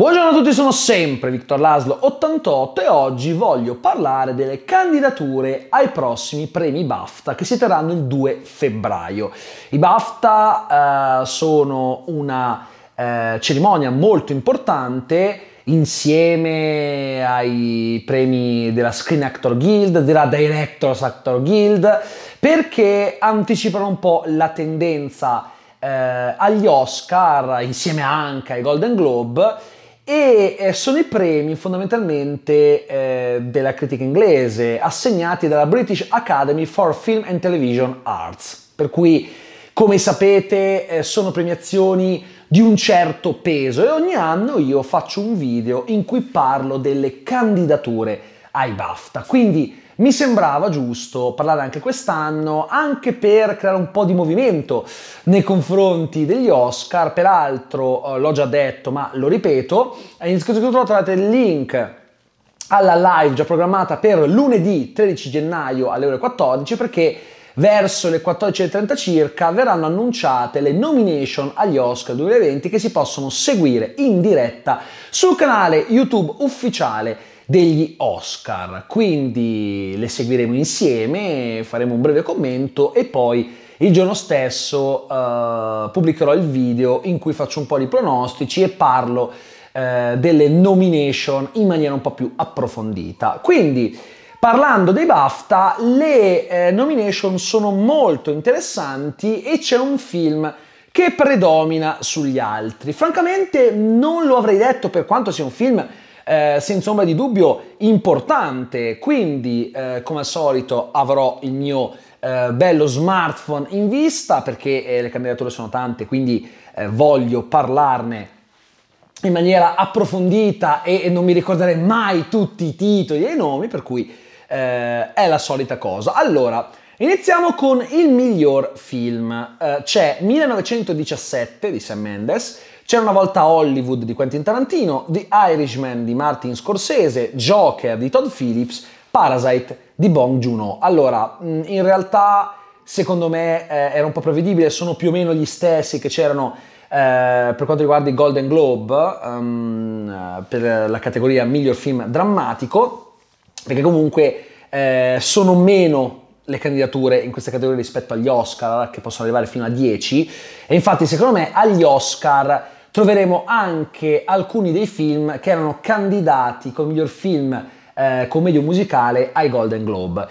Buongiorno a tutti, sono sempre Victor Laszlo 88 e oggi voglio parlare delle candidature ai prossimi premi BAFTA che si terranno il 2 febbraio. I BAFTA sono una cerimonia molto importante insieme ai premi della Screen Actor Guild, della Directors Actor Guild, perché anticipano un po' la tendenza agli Oscar insieme anche ai Golden Globe, e sono i premi fondamentalmente della critica inglese assegnati dalla British Academy for Film and Television Arts, per cui, come sapete, sono premiazioni di un certo peso e ogni anno io faccio un video in cui parlo delle candidature ai BAFTA, quindi mi sembrava giusto parlare anche quest'anno, anche per creare un po' di movimento nei confronti degli Oscar. Peraltro l'ho già detto ma lo ripeto, all'inizio di tutto trovate il link alla live già programmata per lunedì 13 gennaio alle ore 14, perché verso le 14:30 circa verranno annunciate le nomination agli Oscar 2020 che si possono seguire in diretta sul canale YouTube ufficiale degli Oscar, quindi le seguiremo insieme, faremo un breve commento e poi il giorno stesso pubblicherò il video in cui faccio un po' di pronostici e parlo delle nomination in maniera un po' più approfondita. Quindi, parlando dei BAFTA, le nomination sono molto interessanti e c'è un film che predomina sugli altri. Francamente non lo avrei detto, per quanto sia un film senza ombra di dubbio importante, quindi come al solito avrò il mio bello smartphone in vista, perché le candidature sono tante, quindi voglio parlarne in maniera approfondita e non mi ricorderei mai tutti i titoli e i nomi, per cui è la solita cosa. Allora, iniziamo con il miglior film. C'è 1917 di Sam Mendes, C'era una volta Hollywood di Quentin Tarantino, The Irishman di Martin Scorsese, Joker di Todd Phillips, Parasite di Bong Joon-ho. Allora, in realtà secondo me era un po' prevedibile, sono più o meno gli stessi che c'erano per quanto riguarda i Golden Globe per la categoria miglior film drammatico, perché comunque sono meno le candidature in questa categoria rispetto agli Oscar, che possono arrivare fino a 10, e infatti secondo me agli Oscar troveremo anche alcuni dei film che erano candidati come miglior film commedio musicale ai Golden Globe.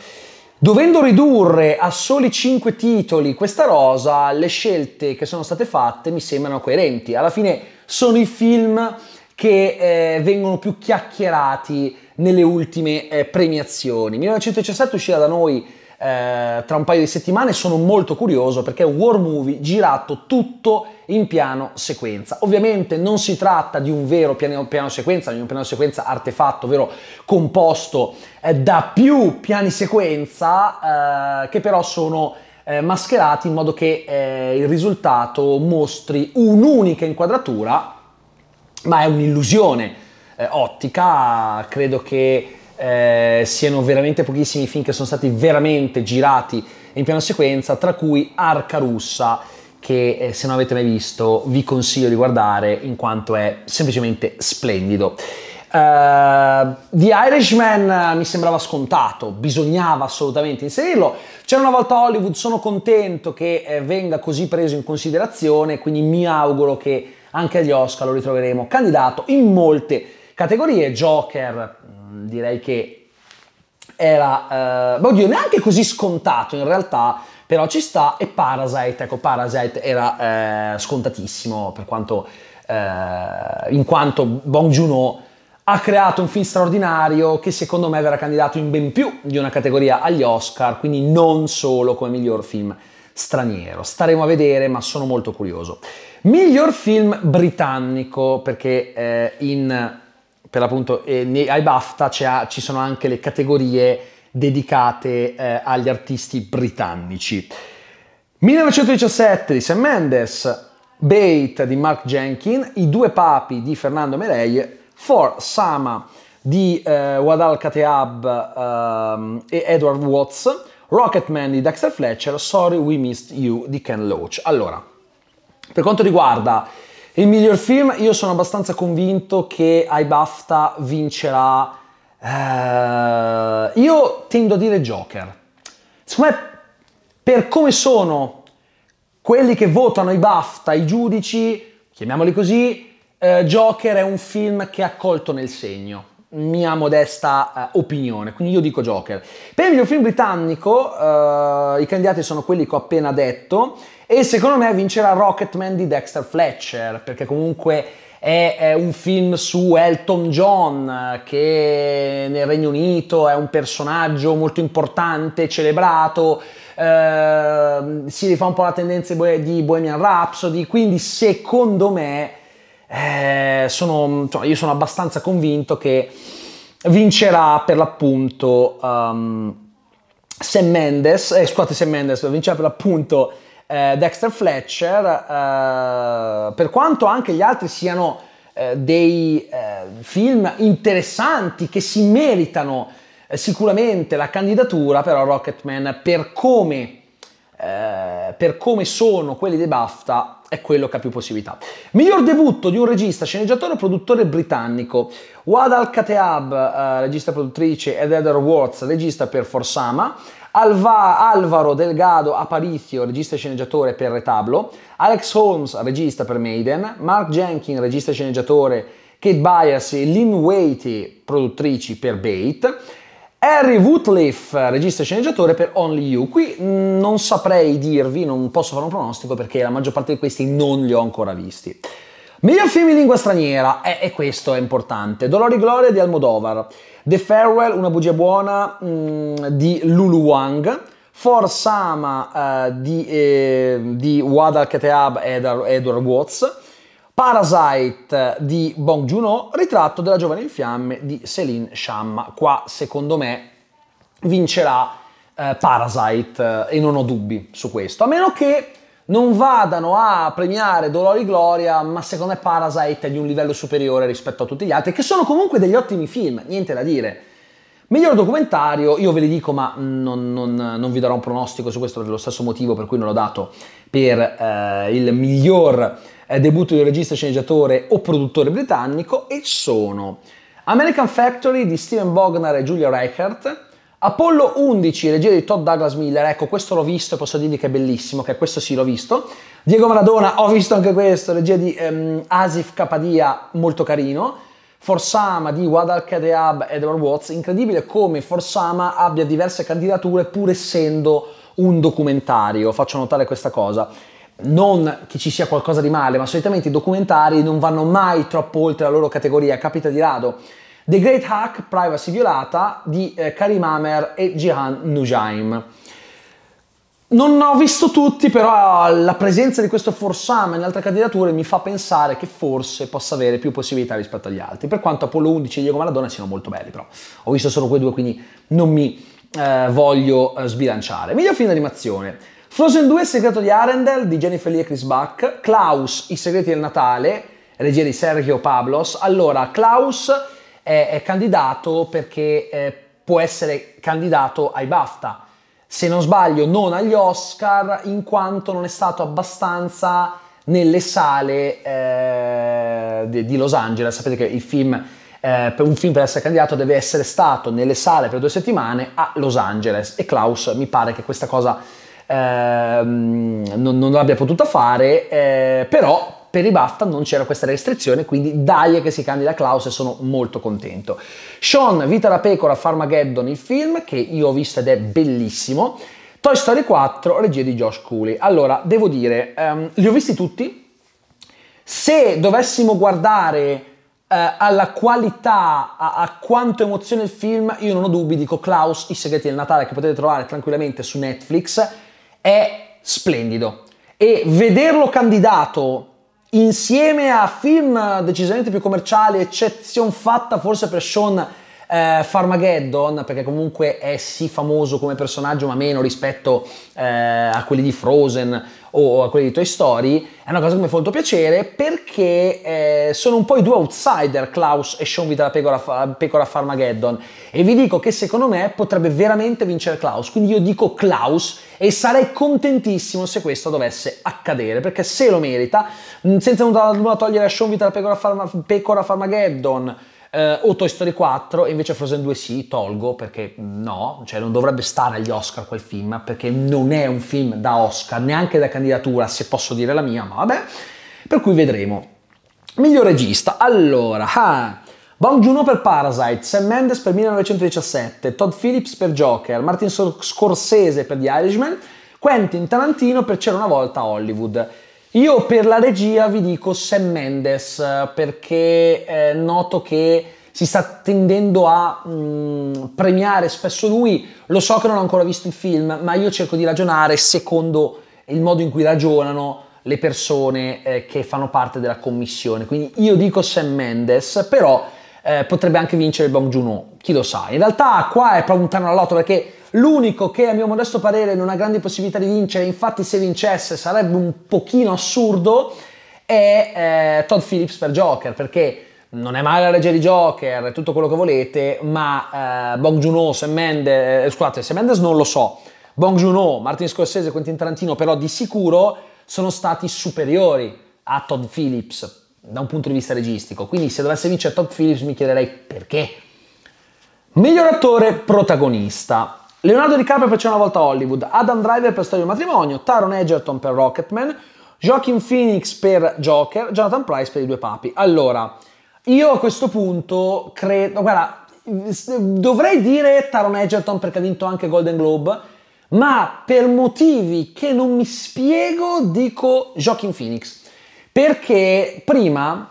Dovendo ridurre a soli 5 titoli questa rosa, le scelte che sono state fatte mi sembrano coerenti. Alla fine sono i film che vengono più chiacchierati nelle ultime premiazioni. 1917 uscirà da noi tra un paio di settimane, sono molto curioso perché è un war movie girato tutto in piano sequenza. Ovviamente non si tratta di un vero piano sequenza, di un piano sequenza artefatto, ovvero composto da più piani sequenza che però sono mascherati in modo che il risultato mostri un'unica inquadratura, ma è un'illusione ottica. Credo che siano veramente pochissimi film che sono stati veramente girati in piano sequenza, tra cui Arca Russa, che se non avete mai visto vi consiglio di guardare in quanto è semplicemente splendido. The Irishman mi sembrava scontato, bisognava assolutamente inserirlo. C'era una volta Hollywood, sono contento che venga così preso in considerazione, quindi mi auguro che anche agli Oscar lo ritroveremo candidato in molte categorie. Joker direi che era oddio, neanche così scontato in realtà, però ci sta. E Parasite, ecco, Parasite era scontatissimo, per quanto in quanto Bong Joon-ho ha creato un film straordinario che secondo me verrà candidato in ben più di una categoria agli Oscar, quindi non solo come miglior film straniero. Staremo a vedere, ma sono molto curioso. Miglior film britannico, perché per l'appunto ai BAFTA ci sono anche le categorie dedicate agli artisti britannici. 1917 di Sam Mendes, Bait di Mark Jenkins, I due papi di Fernando Mereil, For Sama di Waad Al-Kateab e Edward Watts, Rocketman di Dexter Fletcher, Sorry We Missed You di Ken Loach. Allora, per quanto riguarda Il miglior film, io sono abbastanza convinto che ai BAFTA vincerà... io tendo a dire Joker. Secondo me, per come sono quelli che votano i BAFTA, i giudici, chiamiamoli così, Joker è un film che ha colto nel segno, mia modesta opinione, quindi io dico Joker. Per il miglior film britannico i candidati sono quelli che ho appena detto e secondo me vincerà Rocketman di Dexter Fletcher, perché comunque è un film su Elton John, che nel Regno Unito è un personaggio molto importante, celebrato, si rifà un po' la tendenza di Bohemian Rhapsody, quindi secondo me io sono abbastanza convinto che vincerà per l'appunto Sam Mendes, Dexter Fletcher, per quanto anche gli altri siano dei film interessanti che si meritano sicuramente la candidatura, però Rocketman, per come sono quelli dei BAFTA, è quello che ha più possibilità. Miglior debutto di un regista, sceneggiatore o produttore britannico: Waad Al-Kateab, regista produttrice, ed Edward Watts, regista per Forsama, Alvaro Delgado Aparicio, regista e sceneggiatore per Retablo, Alex Holmes, regista per Maiden, Mark Jenkins, regista e sceneggiatore, Kate Byassi, Lynn Waite, produttrici per Bait, Harry Woodcliffe, regista e sceneggiatore per Only You. Qui non saprei dirvi, non posso fare un pronostico perché la maggior parte di questi non li ho ancora visti. Miglior film in lingua straniera, e questo è importante: Dolore e Gloria di Almodovar, The Farewell, Una bugia buona di Lulu Wang, Forsama di Waad Al-Kateab e Edward Watts, Parasite di Bong Joon-ho, Ritratto della giovane in fiamme di Céline Sciamma. Qua secondo me vincerà Parasite e non ho dubbi su questo, a meno che non vadano a premiare Dolore e Gloria, ma secondo me Parasite è di un livello superiore rispetto a tutti gli altri, che sono comunque degli ottimi film, niente da dire. Miglior documentario, io ve li dico, ma non vi darò un pronostico su questo per lo stesso motivo per cui non l'ho dato per il miglior debutto di regista, sceneggiatore o produttore britannico, e sono American Factory di Steven Bognar e Julia Reichert, Apollo 11, regia di Todd Douglas Miller, ecco questo l'ho visto e posso dirvi che è bellissimo, che questo sì l'ho visto, Diego Maradona, ho visto anche questo, regia di Asif Kapadia, molto carino, Forsama di Waad Al-Kateab e Edward Watts, incredibile come Forsama abbia diverse candidature pur essendo un documentario, faccio notare questa cosa, non che ci sia qualcosa di male, ma solitamente i documentari non vanno mai troppo oltre la loro categoria, capita di rado. The Great Hack, Privacy violata, di Karim Amer e Jihan Nujaim. Non ho visto tutti, però la presenza di questo Forsama in altre candidature mi fa pensare che forse possa avere più possibilità rispetto agli altri, per quanto Apollo 11 e Diego Maradona siano molto belli, però ho visto solo quei due, quindi non mi voglio sbilanciare. Meglio film d'animazione: Frozen 2, Il segreto di Arendelle, di Jennifer Lee e Chris Buck, Klaus, I segreti del Natale, regia di Sergio Pablos. Allora, Klaus è candidato perché può essere candidato ai BAFTA, se non sbaglio non agli Oscar, in quanto non è stato abbastanza nelle sale di Los Angeles. Sapete che il film, un film per essere candidato deve essere stato nelle sale per 2 settimane a Los Angeles, e Klaus mi pare che questa cosa non l'abbia potuta fare, però per i BAFTA non c'era questa restrizione, quindi dai che si candida Klaus e sono molto contento. Sean, Vita da pecora, Farmageddon il film, che io ho visto ed è bellissimo, Toy Story 4, regia di Josh Cooley. Allora, devo dire, li ho visti tutti, se dovessimo guardare alla qualità, a quanto emoziona il film, io non ho dubbi, dico Klaus, I segreti del Natale, che potete trovare tranquillamente su Netflix, è splendido, e vederlo candidato insieme a film decisamente più commerciali, eccezion fatta forse per Sean Farmageddon, perché comunque è sì famoso come personaggio ma meno rispetto a quelli di Frozen o a quelli di Toy Story, è una cosa che mi fa molto piacere, perché sono un po' i due outsider, Klaus e Sean vita la pecora Farmageddon, e vi dico che secondo me potrebbe veramente vincere Klaus, quindi io dico Klaus e sarei contentissimo se questo dovesse accadere, perché se lo merita, senza nulla togliere a Sean vita la pecora Farmageddon o Toy Story 4, e invece Frozen 2 sì, tolgo, perché no, cioè non dovrebbe stare agli Oscar quel film, perché non è un film da Oscar, neanche da candidatura, se posso dire la mia, ma vabbè, per cui vedremo. Miglior regista, allora, Bong Joon-ho per Parasite, Sam Mendes per 1917, Todd Phillips per Joker, Martin Scorsese per The Irishman, Quentin Tarantino per C'era una volta a Hollywood. Io per la regia vi dico Sam Mendes, perché noto che si sta tendendo a premiare spesso lui. Lo so che non ho ancora visto il film, ma io cerco di ragionare secondo il modo in cui ragionano le persone che fanno parte della commissione. Quindi io dico Sam Mendes, però potrebbe anche vincere il Bong Joon-ho, chi lo sa. In realtà qua è proprio un terno all'otto, perché l'unico che a mio modesto parere non ha grandi possibilità di vincere, infatti se vincesse sarebbe un pochino assurdo, è Todd Phillips per Joker, perché non è male la regia di Joker, è tutto quello che volete, ma Bong Joon-ho, Sam Mendes non lo so, Bong Joon-ho, Martin Scorsese, Quentin Tarantino però di sicuro sono stati superiori a Todd Phillips da un punto di vista registico, quindi se dovesse vincere Todd Phillips mi chiederei perché. Miglior attore protagonista, Leonardo DiCaprio per C'era una volta a Hollywood, Adam Driver per Storia di un matrimonio, Taron Egerton per Rocketman, Joaquin Phoenix per Joker, Jonathan Pryce per I due papi. Allora, io a questo punto credo, guarda, dovrei dire Taron Egerton perché ha vinto anche Golden Globe, ma per motivi che non mi spiego dico Joaquin Phoenix, perché prima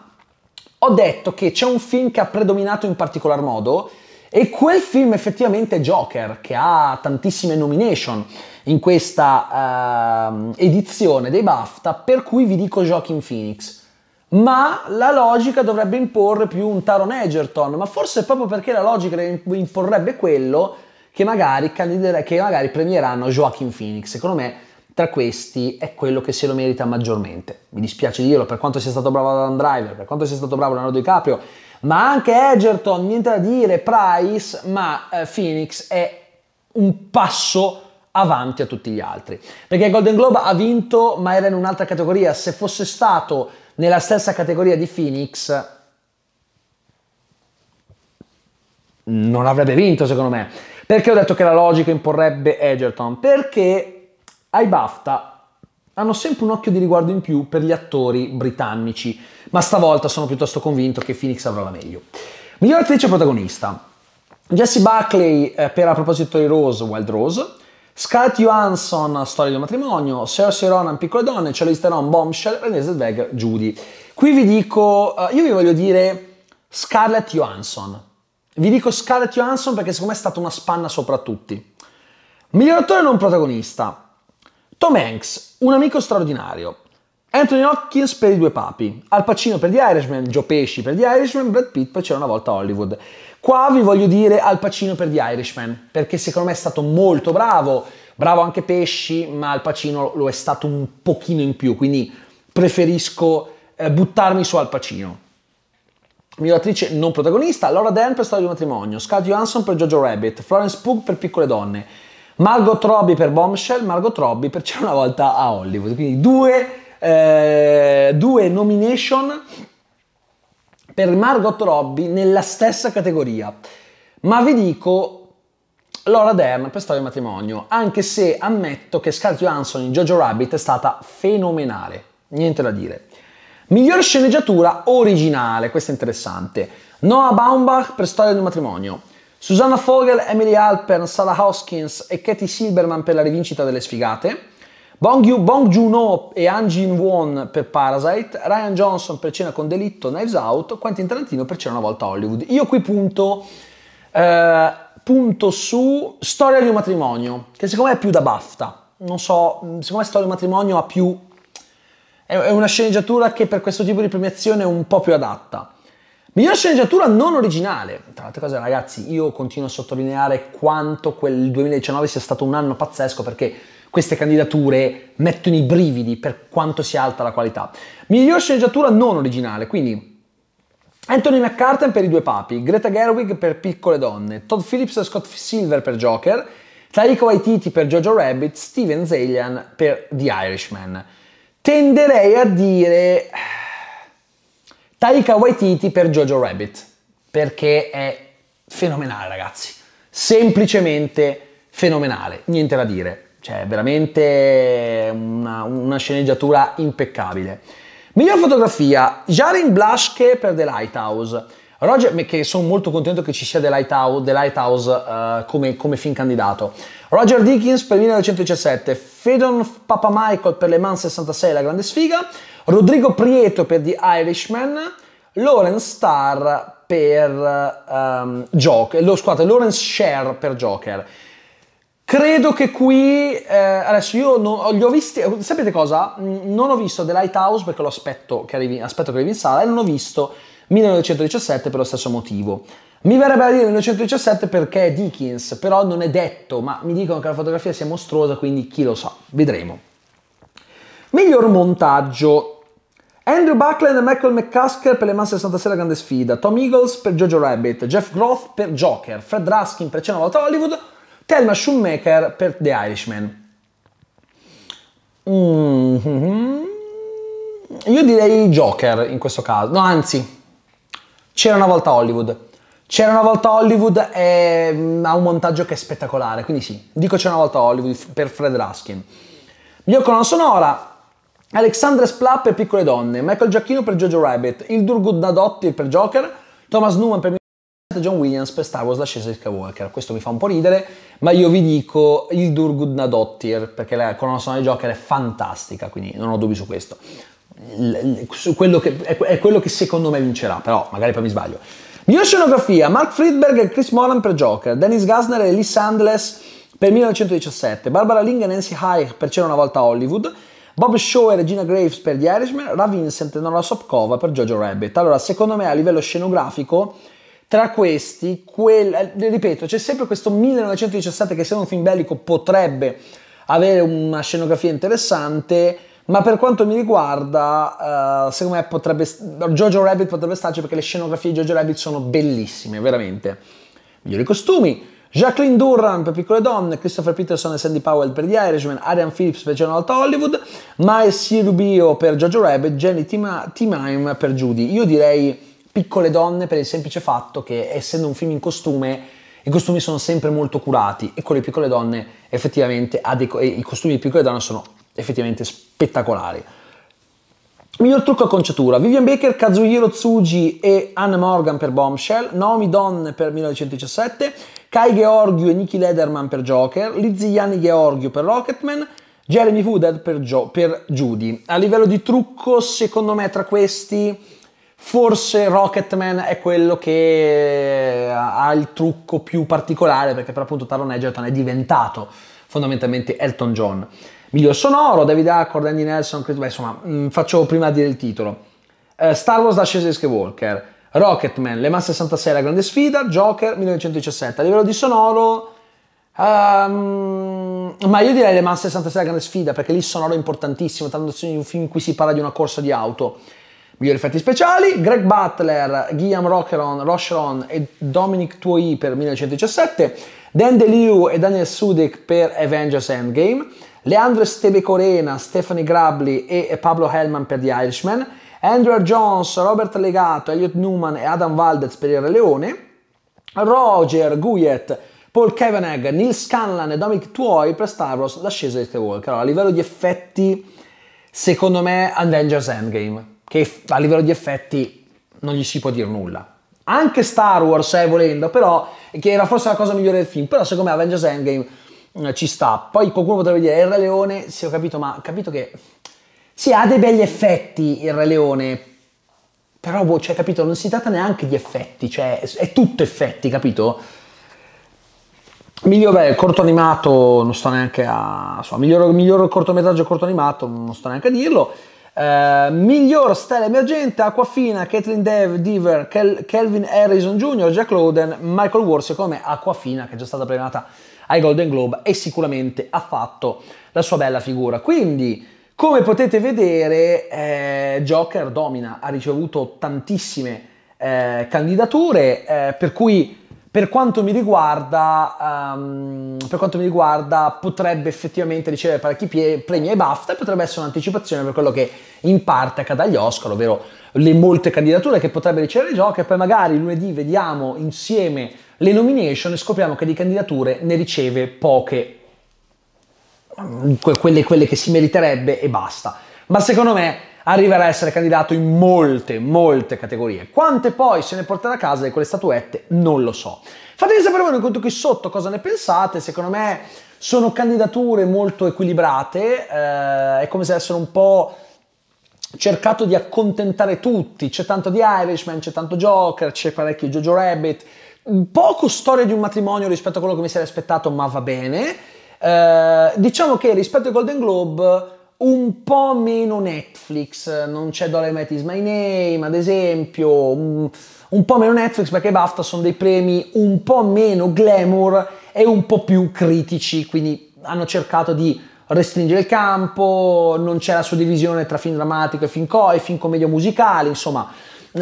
ho detto che c'è un film che ha predominato in particolar modo, e quel film effettivamente è Joker, che ha tantissime nomination in questa edizione dei BAFTA, per cui vi dico Joaquin Phoenix. Ma la logica dovrebbe imporre più un Taron Egerton, ma forse proprio perché la logica imporrebbe quello che magari premieranno Joaquin Phoenix. Secondo me tra questi è quello che se lo merita maggiormente. Mi dispiace dirlo, per quanto sia stato bravo Adam Driver, per quanto sia stato bravo Leonardo DiCaprio, ma anche Egerton, niente da dire, Price, ma Phoenix è un passo avanti a tutti gli altri, perché Golden Globe ha vinto ma era in un'altra categoria. Se fosse stato nella stessa categoria di Phoenix non avrebbe vinto, secondo me. Perché ho detto che la logica imporrebbe Egerton? Perché ai BAFTA hanno sempre un occhio di riguardo in più per gli attori britannici, ma stavolta sono piuttosto convinto che Phoenix avrà la meglio. Miglior attrice protagonista, Jessie Buckley per A proposito di Rose, Wild Rose, Scarlett Johansson, Storia di un matrimonio, Saoirse Ronan, Piccole donne, Charlize Theron, Bombshell, Renée Zellweger, Judy. Qui vi dico, io vi voglio dire Scarlett Johansson. Vi dico Scarlett Johansson perché secondo me è stata una spanna sopra tutti. Miglior attore non protagonista, Tom Hanks, Un amico straordinario, Anthony Hopkins per I due papi, Al Pacino per The Irishman, Joe Pesci per The Irishman, Brad Pitt per C'era una volta a Hollywood. Qua vi voglio dire Al Pacino per The Irishman, perché secondo me è stato molto bravo, bravo anche Pesci, ma Al Pacino lo è stato un pochino in più, quindi preferisco buttarmi su Al Pacino. Miglior attrice non protagonista, Laura Dern per Storia di un matrimonio, Scarlett Johansson per Jojo Rabbit, Florence Pugh per Piccole donne, Margot Robbie per Bombshell, Margot Robbie per C'era una volta a Hollywood. Quindi due nomination per Margot Robbie nella stessa categoria. Ma vi dico Laura Dern per Storia di matrimonio, anche se ammetto che Scarlett Johansson in Jojo Rabbit è stata fenomenale. Niente da dire. Miglior sceneggiatura originale, questa è interessante. Noah Baumbach per Storia di matrimonio, Susanna Vogel, Emily Alpern, Sarah Hoskins e Katie Silberman per La rivincita delle sfigate, Bong Joon-ho e Han Jin-won per Parasite, Ryan Johnson per Cena con delitto, Knives Out, Quentin Tarantino per C'era una volta a Hollywood. Io qui punto su Storia di un matrimonio, che secondo me è più da BAFTA. Non so, secondo me Storia di un matrimonio ha più, è una sceneggiatura che per questo tipo di premiazione è un po' più adatta. Miglior sceneggiatura non originale. Tra l'altra cosa, ragazzi, io continuo a sottolineare quanto quel 2019 sia stato un anno pazzesco, perché queste candidature mettono i brividi per quanto sia alta la qualità. Miglior sceneggiatura non originale, quindi Anthony McCartan per I due papi, Greta Gerwig per Piccole donne, Todd Phillips e Scott Silver per Joker, Taika Waititi per Jojo Rabbit, Steven Zalian per The Irishman. Tenderei a dire Taika Waititi per Jojo Rabbit, perché è fenomenale, ragazzi, semplicemente fenomenale, niente da dire, cioè veramente una sceneggiatura impeccabile. Miglior fotografia, Jaren Blaschke per The Lighthouse. Roger, che sono molto contento che ci sia The Lighthouse come film candidato. Roger Deakins per 1917, Fedon Papamichael per Le Mans 66, La grande sfiga, Rodrigo Prieto per The Irishman, Lawrence Sher per Joker, Lawrence Sher per Joker. Credo che qui, adesso io non li ho visti, sapete cosa? Non ho visto The Lighthouse perché lo aspetto che arrivi in sala, e non ho visto 1917 per lo stesso motivo. Mi verrebbe a dire 1917 perché è Deakins, però non è detto, ma mi dicono che la fotografia sia mostruosa, quindi chi lo sa, vedremo. Miglior montaggio, Andrew Buckland e Michael McCaskill per Le Mans 66, La grande sfida, Tom Eagles per Jojo Rabbit, Jeff Groff per Joker, Fred Raskin per C'è una volta Hollywood, Thelma Schoonmaker per The Irishman. Io direi Joker in questo caso, no, anzi, C'era una volta Hollywood. C'era una volta Hollywood ha un montaggio che è spettacolare, quindi sì, dico C'era una volta Hollywood per Fred Raskin. Miglior colonna sonora, Alexandra Desplat per Piccole donne, Michael Giacchino per Jojo Rabbit, Hildur Guðnadóttir per Joker, Thomas Newman per John Williams per Star Wars L'ascesa di Skywalker. Questo mi fa un po' ridere, ma io vi dico Hildur Guðnadóttir perché la colonna sonora di Joker è fantastica, quindi non ho dubbi su questo. È quello che secondo me vincerà, però magari poi mi sbaglio. Miglior scenografia, Mark Friedberg e Chris Nolan per Joker, Dennis Gassner e Lee Sandless per 1917, Barbara Ling e Nancy Hayek per C'era una volta Hollywood, Bob Shaw e Regina Graves per The Irishman, Ra Vincent e Nora Sopkova per Jojo Rabbit. Allora, secondo me a livello scenografico, tra questi, ripeto, c'è sempre questo 1917 che se non un film bellico potrebbe avere una scenografia interessante, ma per quanto mi riguarda, secondo me Jojo Rabbit potrebbe starci perché le scenografie di Jojo Rabbit sono bellissime, veramente. Migliori costumi, Jacqueline Durham per Piccole donne, Christopher Peterson e Sandy Powell per The Irishman, Adrian Phillips per C'è una volta Hollywood, Mae C. Rubio per Jojo Rabbit, Jenny Timime per Judy. Io direi Piccole donne per il semplice fatto che, essendo un film in costume, i costumi sono sempre molto curati, e con le Piccole donne effettivamente i costumi di Piccole donne sono effettivamente spettacolari. Miglior trucco e acconciatura, Vivian Baker, Kazuhiro Tsuji e Anne Morgan per Bombshell, Naomi Donne per 1917, Kai Georgiou e Nikki Lederman per Joker, Lizzie Yanni Georgiou per Rocketman, Jeremy Woodard per Judy. A livello di trucco, secondo me tra questi, forse Rocketman è quello che ha il trucco più particolare, perché per appunto Taron Egerton è diventato fondamentalmente Elton John. Miglior sonoro, David Accord, Andy Nelson, beh, insomma, faccio prima a dire il titolo. Star Wars L'ascesa di Skywalker, Rocketman, Le Mans 66, La grande sfida, Joker, 1917. A livello di sonoro, ma io direi Le Mans 66, La grande sfida, perché lì il sonoro è importantissimo, tanto è un film in cui si parla di una corsa di auto. Migliori effetti speciali, Greg Butler, Guillaume Rocheron e Dominic Tuohy per 1917, Dan DeLieu e Daniel Sudyk per Avengers Endgame, Leandro Estebecorena, Stephanie Grabli e Pablo Hellman per The Irishman, Andrea Jones, Robert Legato, Elliot Newman e Adam Valdez per Il Re Leone, Roger Guyet, Paul Kavanagh, Neil Scanlan e Dominic Tuohy per Star Wars L'ascesa di Skywalker. Allora, a livello di effetti, secondo me Avengers Endgame, che a livello di effetti non gli si può dire nulla. Anche Star Wars, volendo, però, che era forse la cosa migliore del film, però secondo me Avengers Endgame ci sta. Poi qualcuno potrebbe dire Il Re Leone, sì, ho capito, ma ho capito che sì, ha dei begli effetti Il Re Leone, però boh, cioè, capito, non si tratta neanche di effetti, cioè è tutto effetti, capito? Miglior corto animato, non sto neanche a insomma, miglior cortometraggio corto animato, non sto neanche a dirlo. Miglior stella emergente, Aquafina, Caitlin Dever, Kelvin Harrison Jr., Jack Lowden, Michael Ward. Secondo me Aquafina, che è già stata premiata ai Golden Globe e sicuramente ha fatto la sua bella figura. Quindi, come potete vedere, Joker domina, ha ricevuto tantissime candidature, per cui per quanto mi riguarda potrebbe effettivamente ricevere parecchi premi ai BAFTA e potrebbe essere un'anticipazione per quello che in parte accadrà agli Oscar, ovvero le molte candidature che potrebbe ricevere Joker, e poi magari lunedì vediamo insieme le nomination e scopriamo che di candidature ne riceve poche, quelle che si meriterebbe e basta. Ma secondo me arriverà a essere candidato in molte categorie. Quante poi se ne porterà a casa di quelle statuette non lo so. Fatemi sapere voi nei commenti qui sotto cosa ne pensate. Secondo me sono candidature molto equilibrate, è come se avessero un po' cercato di accontentare tutti. C'è tanto di Irishman, c'è tanto Joker, c'è parecchio Jojo Rabbit, poco storia di un matrimonio rispetto a quello che mi sarei aspettato, ma va bene. Diciamo che rispetto ai Golden Globe un po' meno Netflix, non c'è Dollar Might Is My Name ad esempio, un po' meno Netflix, perché i BAFTA sono dei premi un po' meno glamour e un po' più critici, quindi hanno cercato di restringere il campo, non c'è la suddivisione tra film drammatico e film commedia musicale, insomma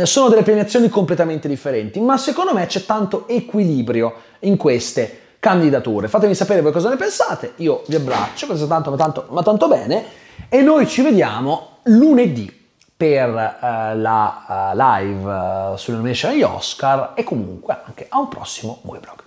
sono delle premiazioni completamente differenti, ma secondo me c'è tanto equilibrio in queste candidature. Fatemi sapere voi cosa ne pensate, io vi abbraccio, questo tanto bene. E noi ci vediamo lunedì per la live sulle nomination agli Oscar e comunque anche a un prossimo Movieblog.